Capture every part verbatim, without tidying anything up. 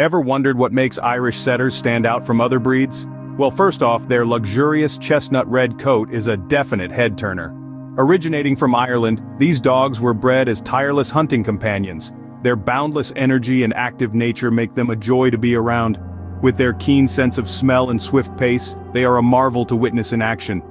Ever wondered what makes Irish Setters stand out from other breeds? Well, first off, their luxurious chestnut red coat is a definite head-turner. Originating from Ireland, these dogs were bred as tireless hunting companions. Their boundless energy and active nature make them a joy to be around. With their keen sense of smell and swift pace, they are a marvel to witness in action.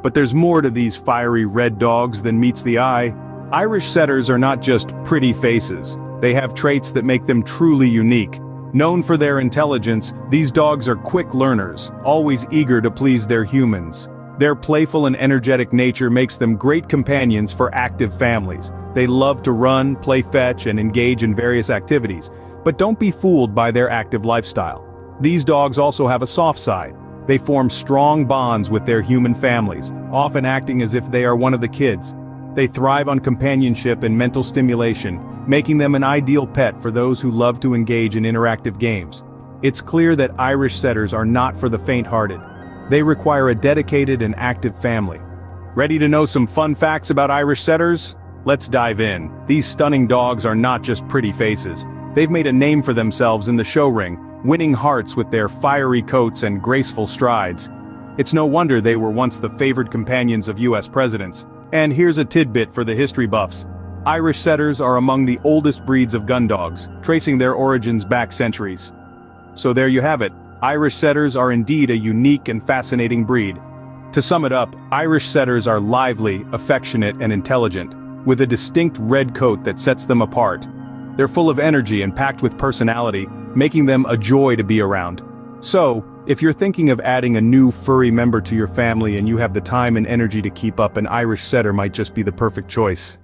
But there's more to these fiery red dogs than meets the eye. Irish Setters are not just pretty faces. They have traits that make them truly unique. Known for their intelligence, these dogs are quick learners, always eager to please their humans. Their playful and energetic nature makes them great companions for active families. They love to run, play fetch, and engage in various activities. But don't be fooled by their active lifestyle. These dogs also have a soft side. They form strong bonds with their human families, often acting as if they are one of the kids. They thrive on companionship and mental stimulation, making them an ideal pet for those who love to engage in interactive games. It's clear that Irish Setters are not for the faint-hearted. They require a dedicated and active family. Ready to know some fun facts about Irish Setters? Let's dive in. These stunning dogs are not just pretty faces. They've made a name for themselves in the show ring, winning hearts with their fiery coats and graceful strides. It's no wonder they were once the favored companions of U S presidents. And here's a tidbit for the history buffs. Irish Setters are among the oldest breeds of gun dogs, tracing their origins back centuries. So there you have it. Irish Setters are indeed a unique and fascinating breed. To sum it up, Irish Setters are lively, affectionate, and intelligent, with a distinct red coat that sets them apart. They're full of energy and packed with personality, making them a joy to be around. So, if you're thinking of adding a new furry member to your family and you have the time and energy to keep up, an Irish Setter might just be the perfect choice.